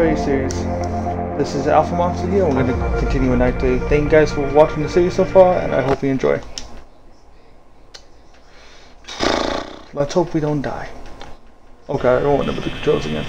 3 series. This is Alpha Monster here, we're going to continue with Night 3. Thank you guys for watching the series so far, and I hope you enjoy. Let's hope we don't die. Okay, I don't want to put the controls again.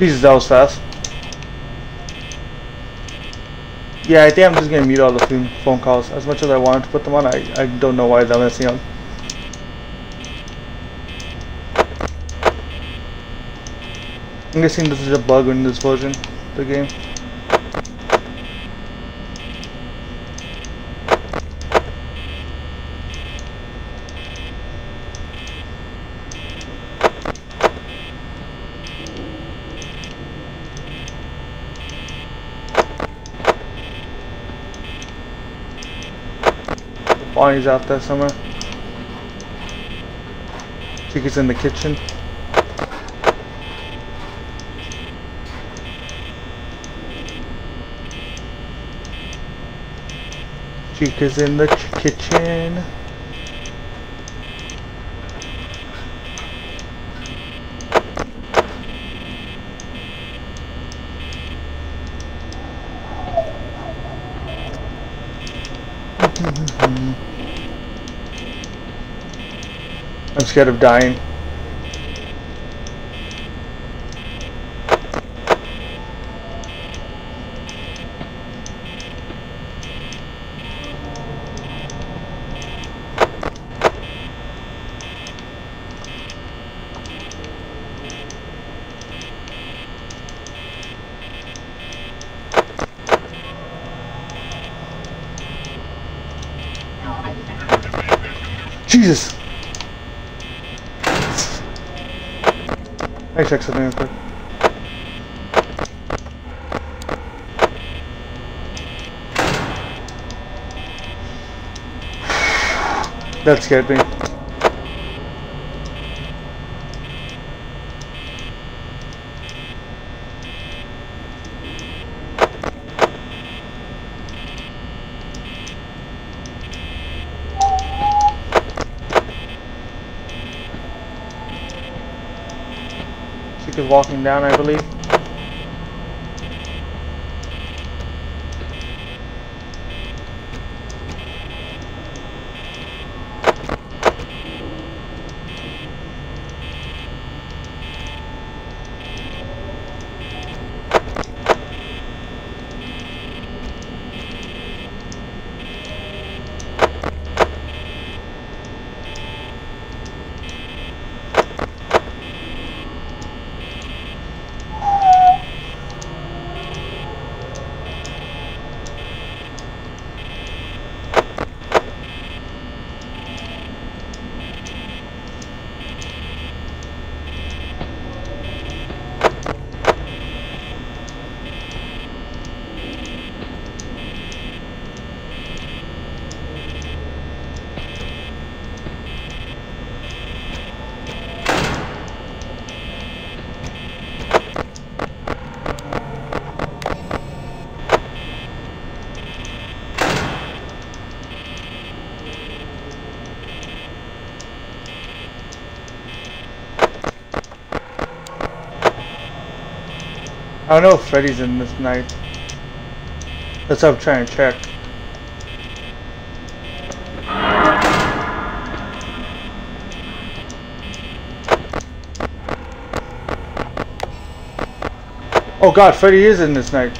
Jesus, that was fast. Yeah, I think I'm just gonna mute all the phone calls. As much as I wanted to put them on, I don't know why they're messing up. I'm guessing this is a bug in this version of the game. Bonnie's out there somewhere. Chica's in the kitchen. Chica's in the kitchen. I'm scared of dying. Jesus! Let me check something real quick. That scared me. She's walking down, I believe. I don't know if Freddy's in this night. That's what I'm trying to check. Oh god, Freddy is in this night.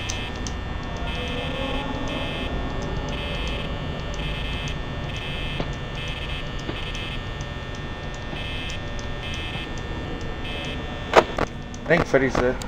I think Freddy's there.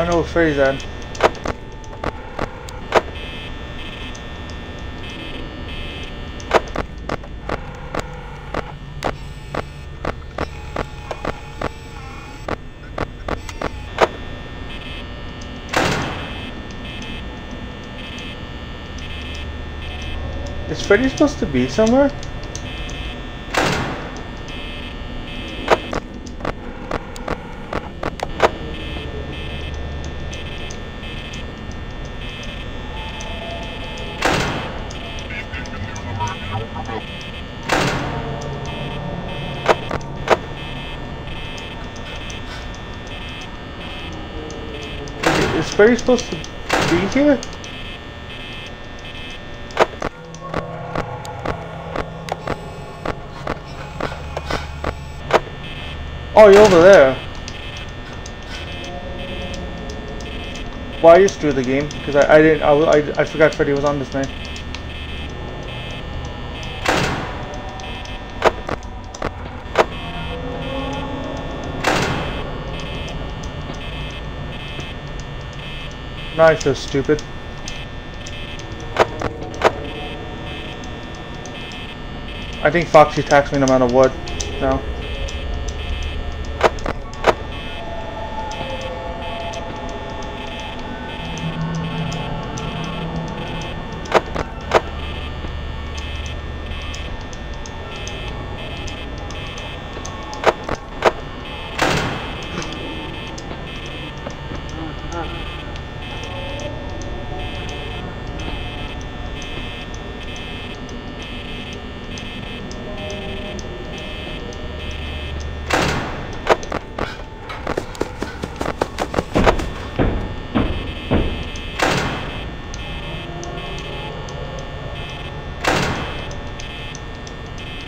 I don't know what Freddy's on. Is Freddy supposed to be somewhere? Is Freddy supposed to be here? Oh, you're over there. Well, I just drew the game because I forgot Freddy was on this night. Now I feel stupid. I think Foxy attacks me no matter what now.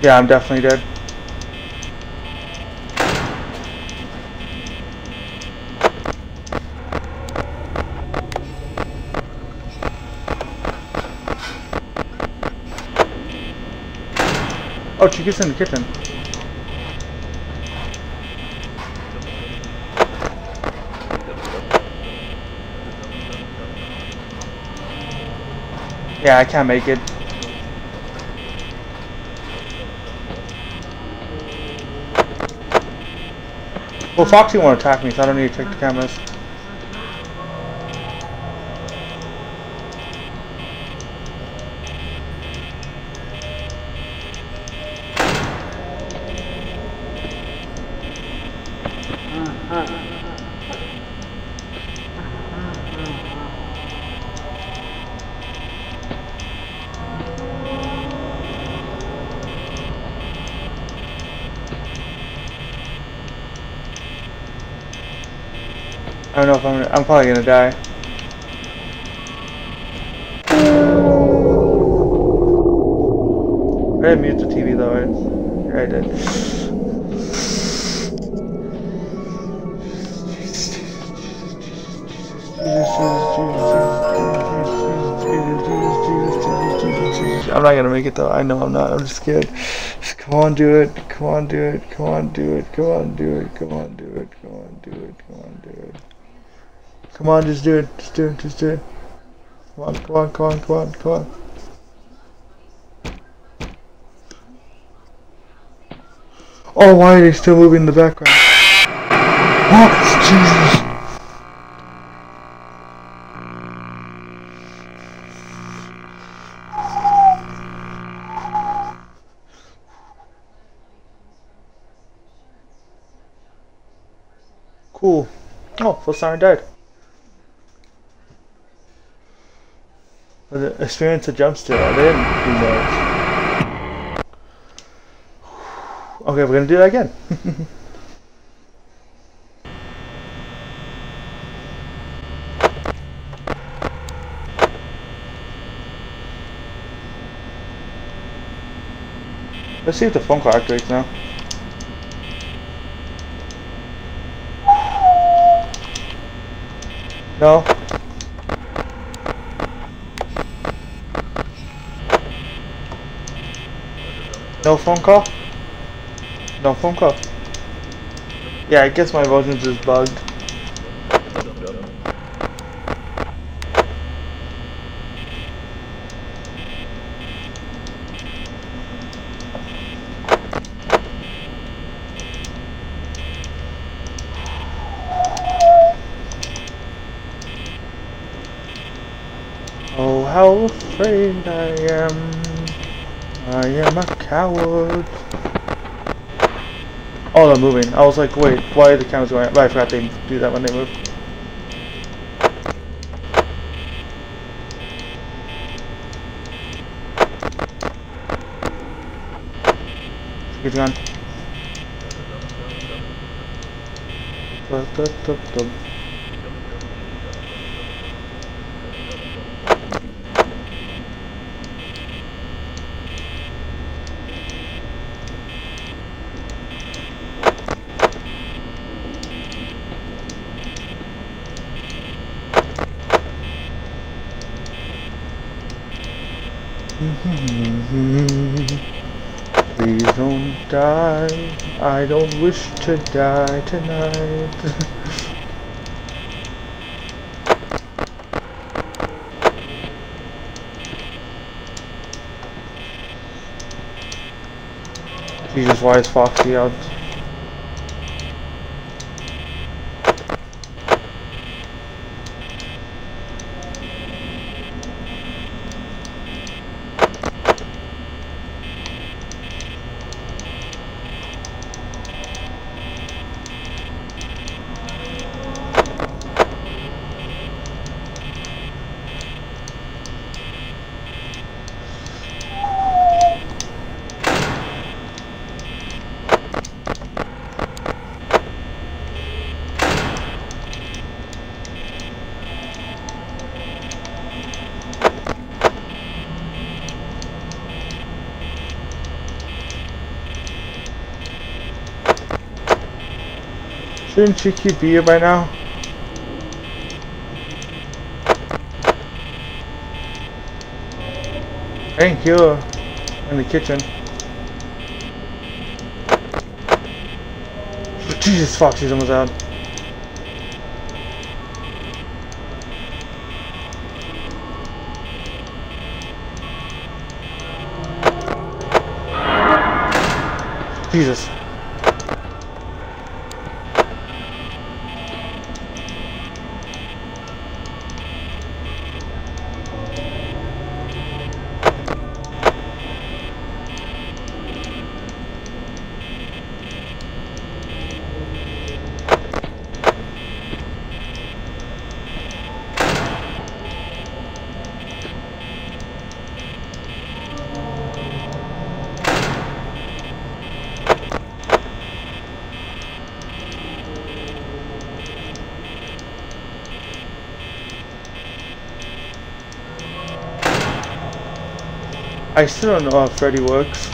Yeah, I'm definitely dead. Oh, Chica's in the kitchen. Yeah, I can't make it. Well, Foxy won't attack me, so I don't need to check the cameras. I don't know if I'm probably gonna die. I had to mute the TV though, right? Yeah, I did. I'm not gonna make it though, I know I'm not, I'm just scared. Just come on, do it, come on, do it, come on, do it, come on, do it, come on, do it, come on, do it, come on, do it. Come on, just do it, just do it, just do it. Come on, come on, come on, come on, come on. Oh, why are they still moving in the background? What? Jesus. Cool. Oh, full siren died. Experience a jump still. I didn't do that. Okay, we're gonna do that again. Let's see if the phone call activates now. No. No phone call? No phone call. Yeah, I guess my version is bugged. how afraid I am. I am a coward. Oh, they're moving. I was like, wait, why are the cameras going up? But I forgot they do that when they move. Get gone. Please don't die. I don't wish to die tonight. Jesus, why is Foxy out? Shouldn't Chica be here by now? I didn't hear her in the kitchen. Jesus, fuck, she's almost out. Jesus. I still don't know how Freddy works.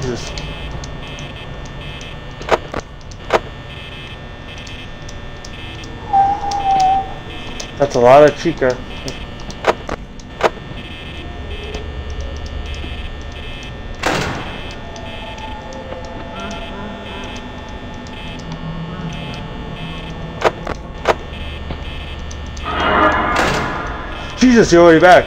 Jesus. That's a lot of Chica. Jesus, you're already back.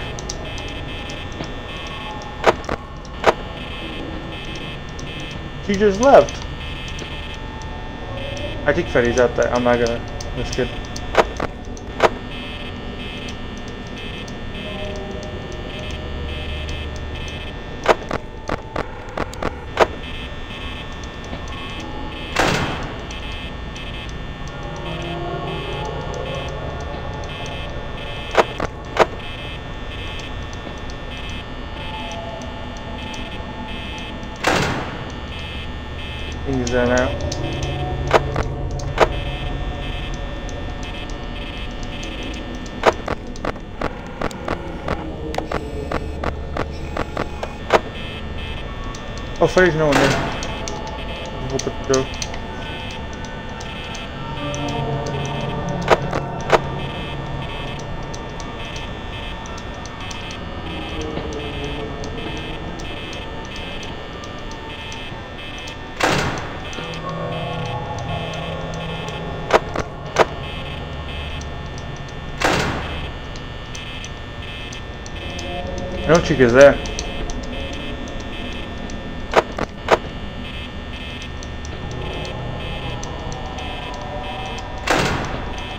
She just left. I think Freddy's out there. I'm not gonna risk it. He's there now. Oh, Freddy's no one there. I hope it goes. No, Chica's there.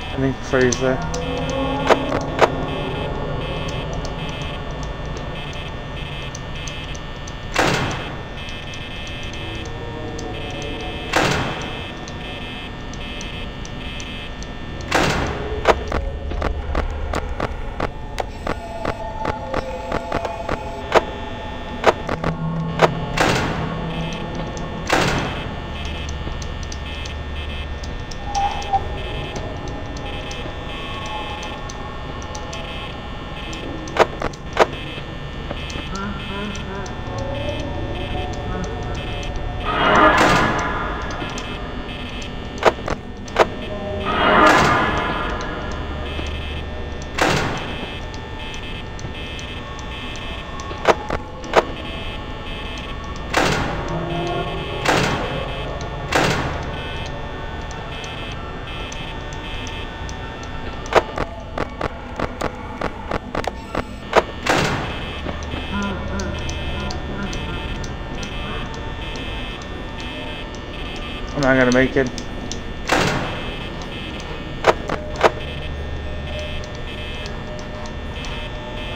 I think Freddy's there. I'm not gonna make it.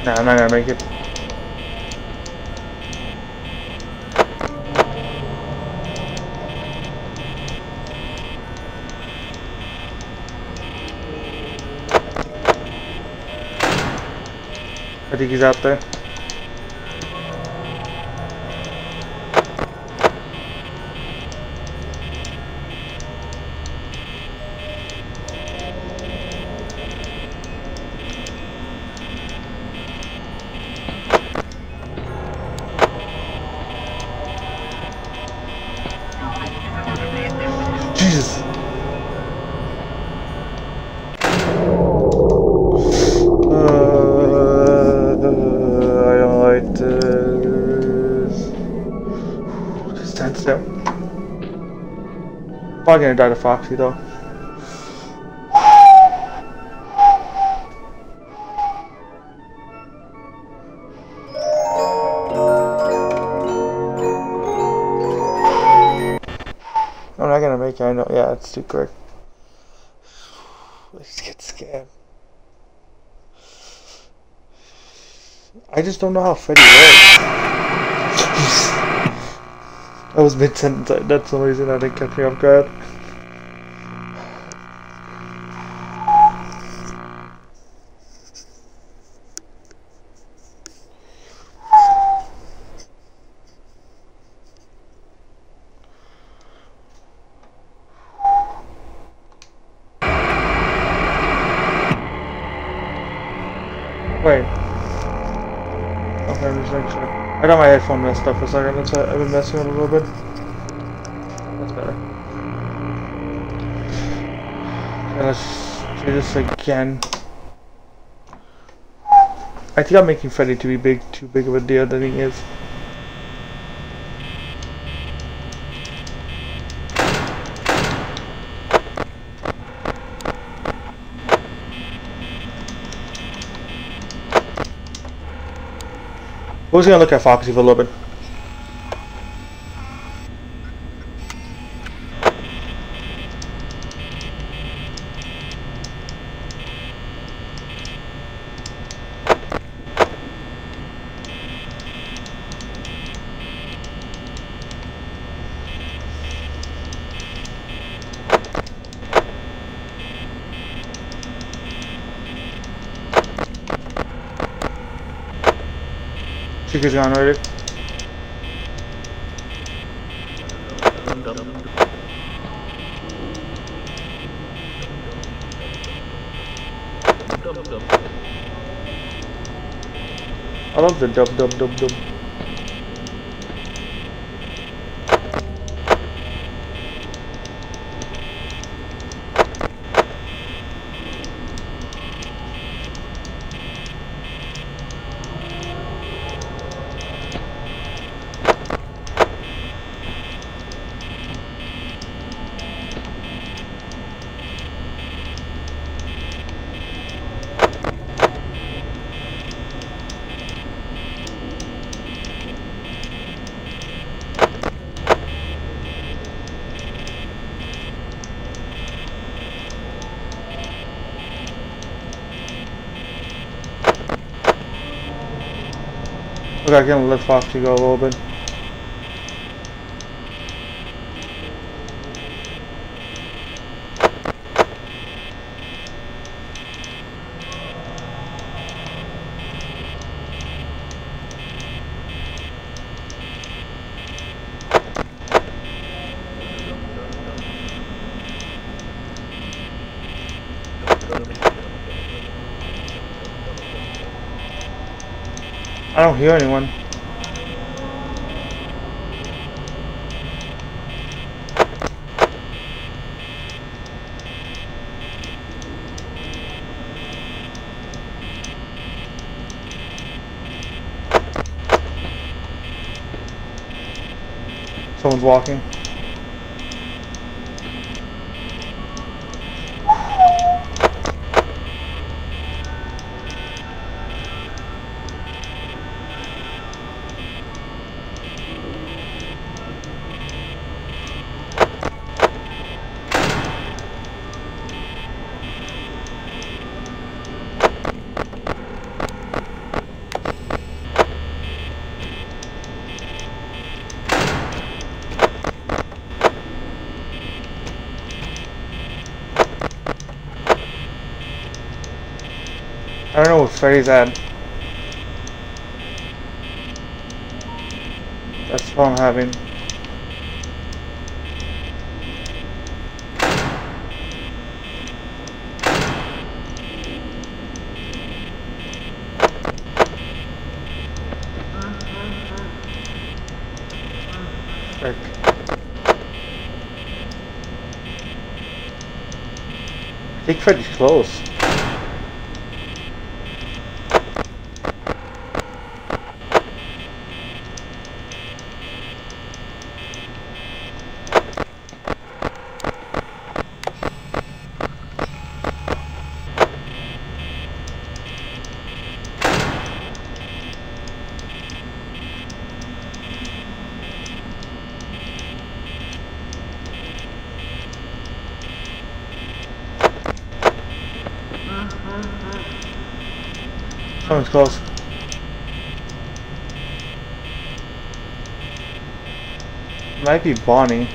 No, I'm not gonna make it. I think he's out there. I'm probably gonna die to Foxy though. I'm not gonna make it, I know. Yeah, it's too quick. Let's get scammed. I just don't know how Freddy works. I was mid-sentence, that's the reason I didn't catch me off guard. Wait. Okay, I'm just making sure. I got my headphone messed up for a second, that's why I've been messing with it a little bit. That's better. And let's do this again. I think I'm making Freddy to be too big of a deal than he is. We're just gonna look at Foxy for a little bit. Chica's gone already. I love the dub. back in and let Foxy go a little bit. I don't hear anyone. Someone's walking. I don't know what Freddy's at. That's what I'm having. I think Freddy's close. Someone's close. Might be Bonnie.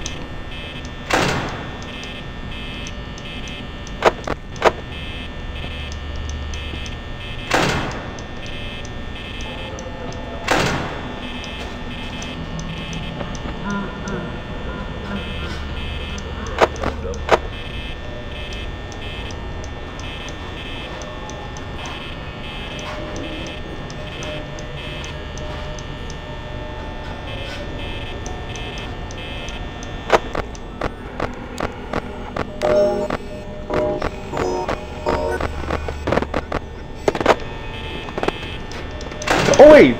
Oh wait!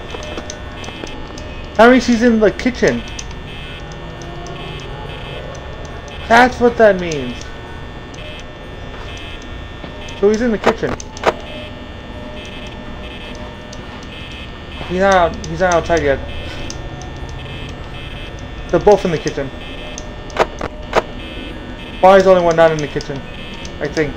That means she's in the kitchen. That's what that means. So he's in the kitchen. He's not outside yet. They're both in the kitchen. Bonnie's the only one not in the kitchen, I think.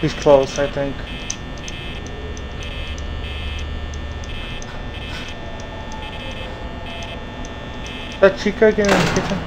He's close, I think. Is that Chica again in the kitchen?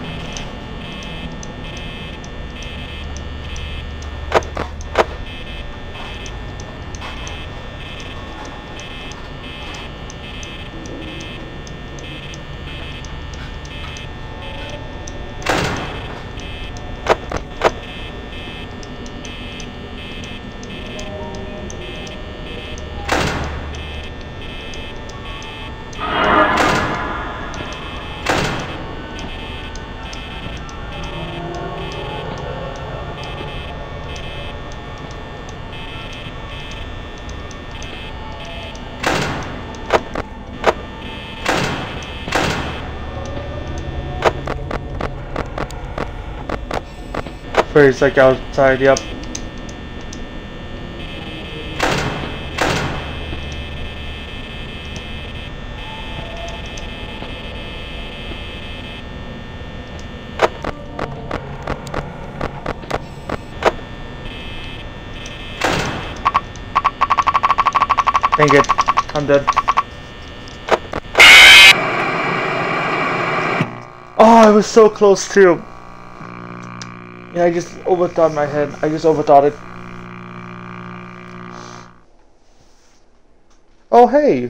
Freddy's like outside, yep. Dang it, I'm dead. Oh, I was so close too. Yeah, I just overthought my head. I just overthought it. Oh, hey.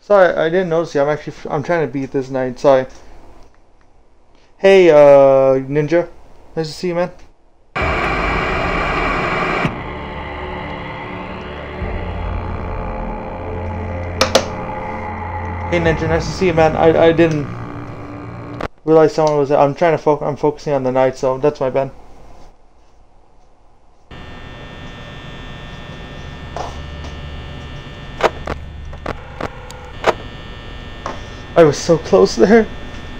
Sorry, I didn't notice you. I'm trying to beat this night. Sorry. Hey, Ninja. Nice to see you, man. Hey Ninja, nice to see you, man. I didn't realize someone was there. I'm trying to focus. I'm focusing on the night, so that's my bad. I was so close there.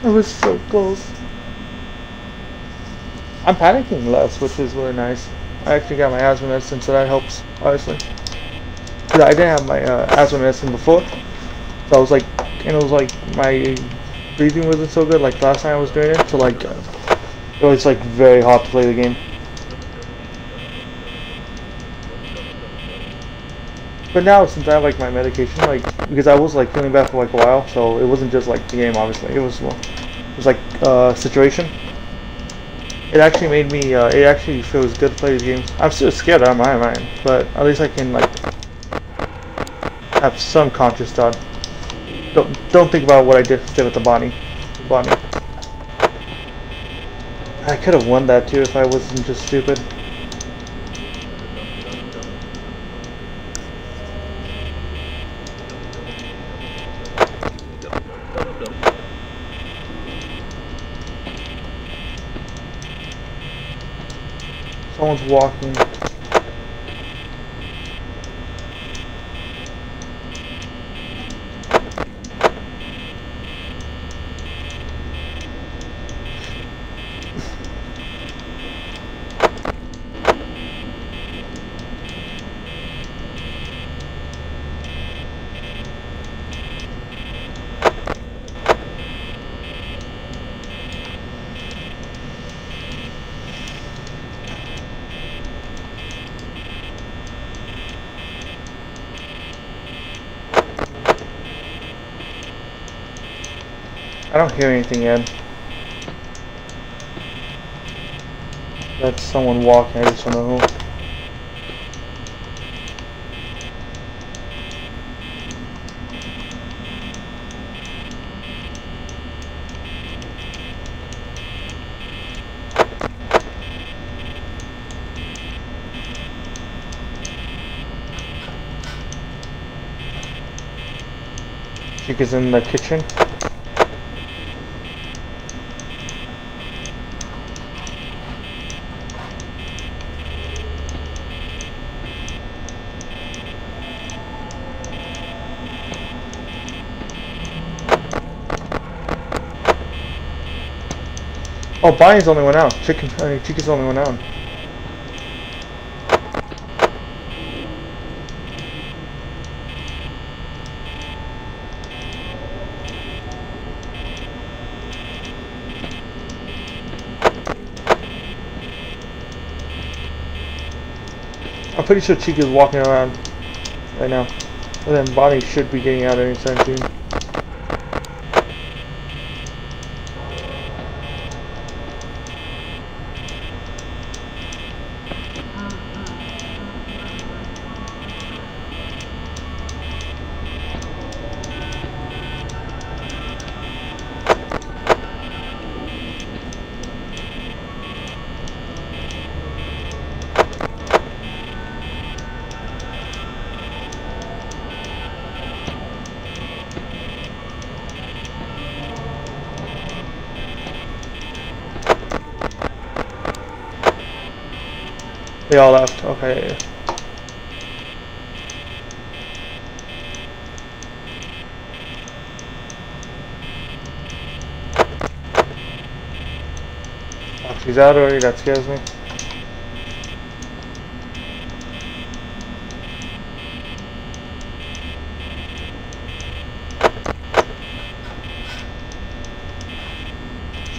I was so close. I'm panicking less, which is really nice. I actually got my asthma medicine, so that helps, obviously. But I didn't have my asthma medicine before, so I was like. And it was like my breathing wasn't so good like last time I was doing it, so like it was like very hard to play the game. But now since I have like my medication, like because I was like feeling bad for like a while, so it wasn't just like the game obviously, it was like a situation. It actually made me it actually feels good to play these games. I'm still scared out of my mind, but at least I can like have some conscious thought. Don't think about what I did with the Bonnie. I could have won that too if I wasn't just stupid. Someone's walking. I don't hear anything yet. That's someone walking, I just don't know who. Chica's in the kitchen. Oh, Bonnie's the only one out. Chica's the only one out. I'm pretty sure Chica's walking around right now. And then Bonnie should be getting out anytime soon. They all left, okay. Foxy's out already, that scares me.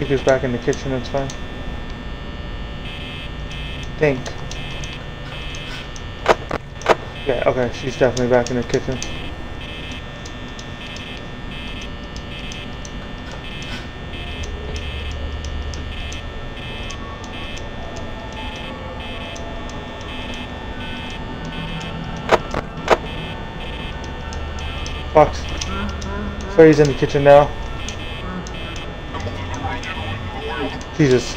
Chica's back in the kitchen, it's fine. Think. Yeah, okay, she's definitely back in the kitchen. Fox. Freddy's in the kitchen now. Jesus.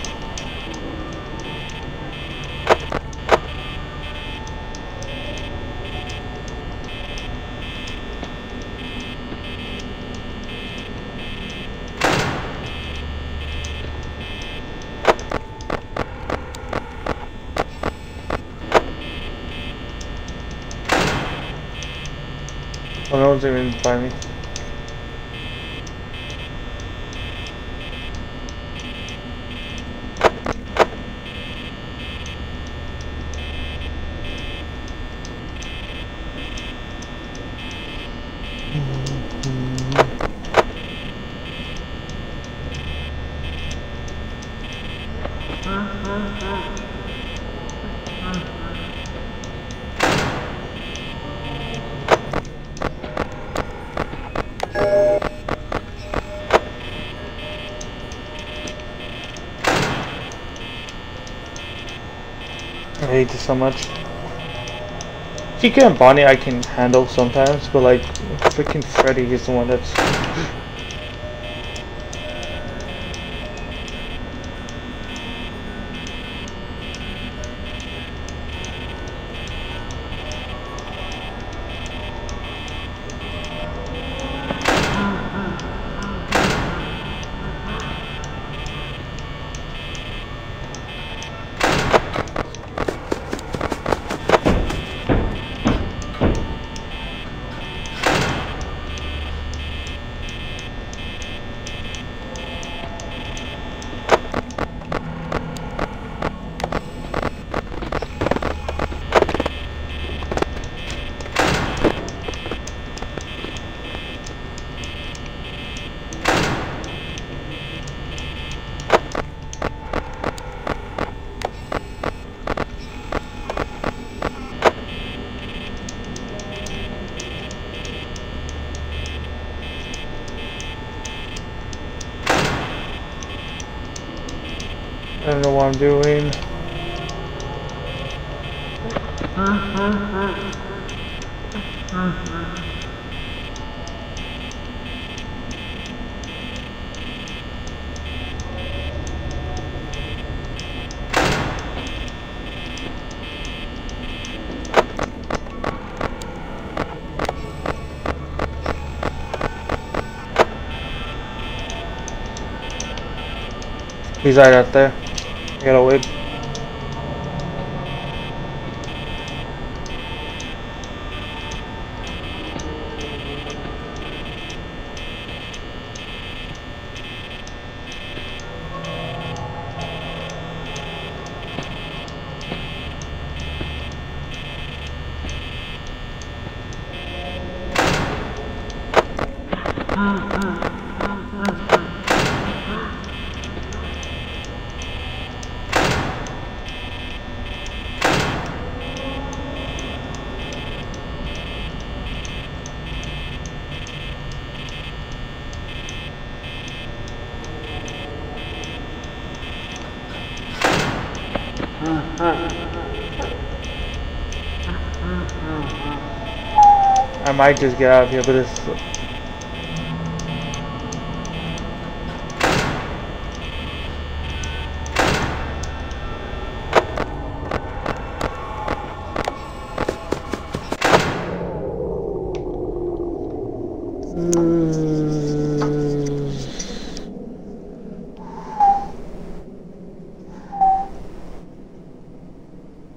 Oh, no one's even by me. I hate this so much. Chica and Bonnie I can handle sometimes, but like freaking Freddy is the one that's I don't know what I'm doing. He's right out there. I gotta wait. I might just get out of here, but it's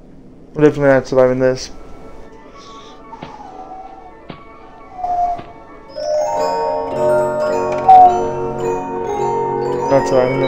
I'm definitely not surviving this. Not surviving this.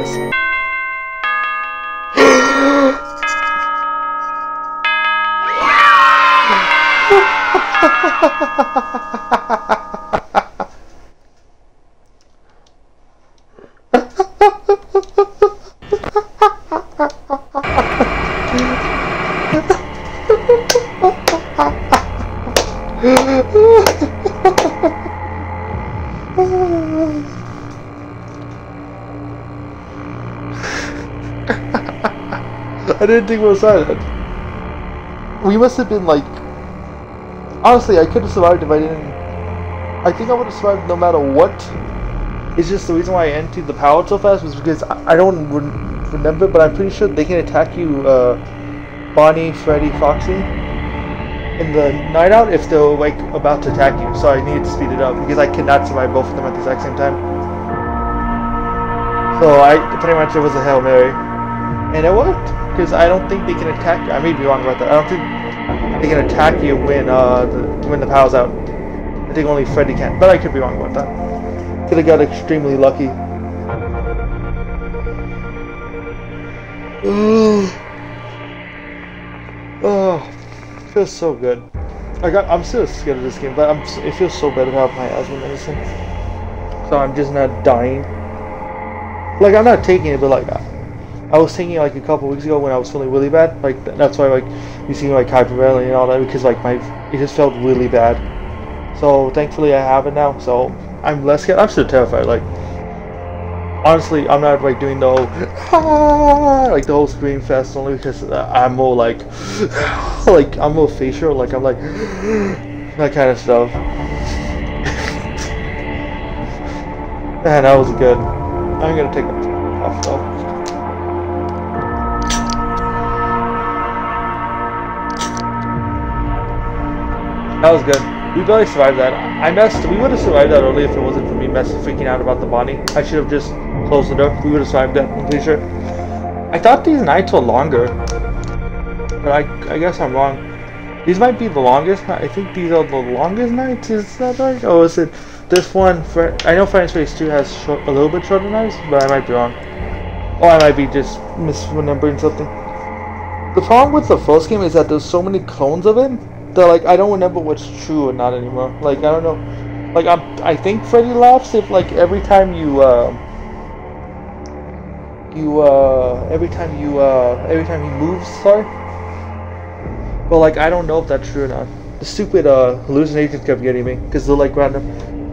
I didn't think we were silent. We must have been like... Honestly, I could have survived if I didn't... I think I would have survived no matter what. It's just the reason why I emptied the pallet so fast was because I don't remember, but I'm pretty sure they can attack you, Bonnie, Freddy, Foxy, in the night out if they're like about to attack you. So I needed to speed it up because I cannot survive both of them at the exact same time. So I pretty much it was a Hail Mary, and it worked because I don't think they can attack you. I may be wrong about that. I don't think they can attack you when the power's out. I think only Freddy can, but I could be wrong about that. Could have got extremely lucky. Oh, feels so good. I'm still scared of this game, but it feels so bad about my asthma medicine. So I'm just not dying. Like I'm not taking it, but like I was taking it like a couple weeks ago when I was feeling really bad. Like that's why like you see me like hyperventilating and all that because like it just felt really bad. So thankfully I have it now. So I'm less scared. I'm still terrified. Like honestly, I'm not like doing the whole like the whole scream fest only because I'm more like like I'm more facial, like I'm like that kind of stuff. Man, that was good. I'm gonna take it off though. That was good. We barely survived that. We would have survived that early if it wasn't for me freaking out about the Bonnie. I should have just closed the door. We would have survived that, I'm pretty sure. I thought these nights were longer, but I guess I'm wrong. These might be the longest. I think these are the longest nights. Is that right? Oh, is it this one? I know Final Space 2 has a little bit shorter nights, but I might be wrong. Or I might be just misremembering something. The problem with the first game is that there's so many clones of it that like I don't remember what's true or not anymore. Like I don't know. Like I think Freddy laughs if like every time you. Every time he moves, sorry. But like, I don't know if that's true or not. The stupid hallucinations kept getting me because they're like random.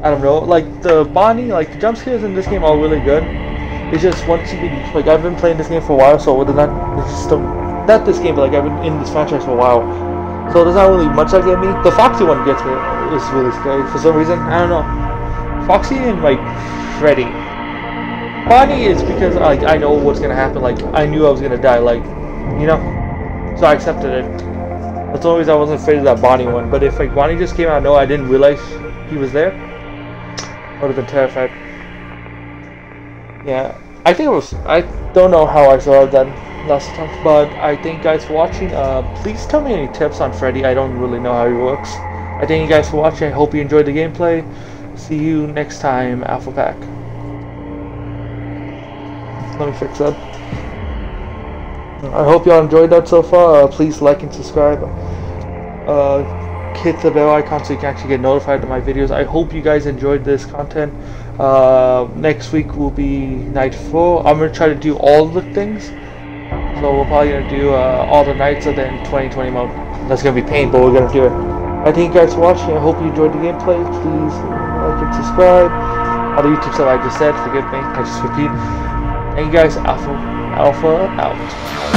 I don't know. Like the Bonnie, like the jump scares in this game are really good. It's just once you get, like I've been playing this game for a while, so it's not this game, but like I've been in this franchise for a while, so there's not really much that get me. The Foxy one gets me. It's really scary for some reason. I don't know. Foxy and like Freddy. Bonnie is because like I know what's gonna happen. Like I knew I was gonna die. Like you know, so I accepted it. That's always I wasn't afraid of that Bonnie one. But if like Bonnie just came out, no, I didn't realize he was there. I would have been terrified. Yeah, I think it was. I don't know how I survived that last time, but I thank you guys for watching. Please tell me any tips on Freddy. I don't really know how he works. I thank you guys for watching. I hope you enjoyed the gameplay. See you next time, Alpha Pack. Let me fix that. I hope y'all enjoyed that so far. Please like and subscribe. Hit the bell icon so you can actually get notified of my videos. I hope you guys enjoyed this content. Next week will be night 4. I'm going to try to do all the things. So we're probably going to do all the nights of the 2020 mode. That's going to be pain, but we're going to do it. I thank you guys for watching. I hope you enjoyed the gameplay. Please like and subscribe. All the YouTube stuff I just said, forgive me. I just repeat. Thank you guys, Alpha out.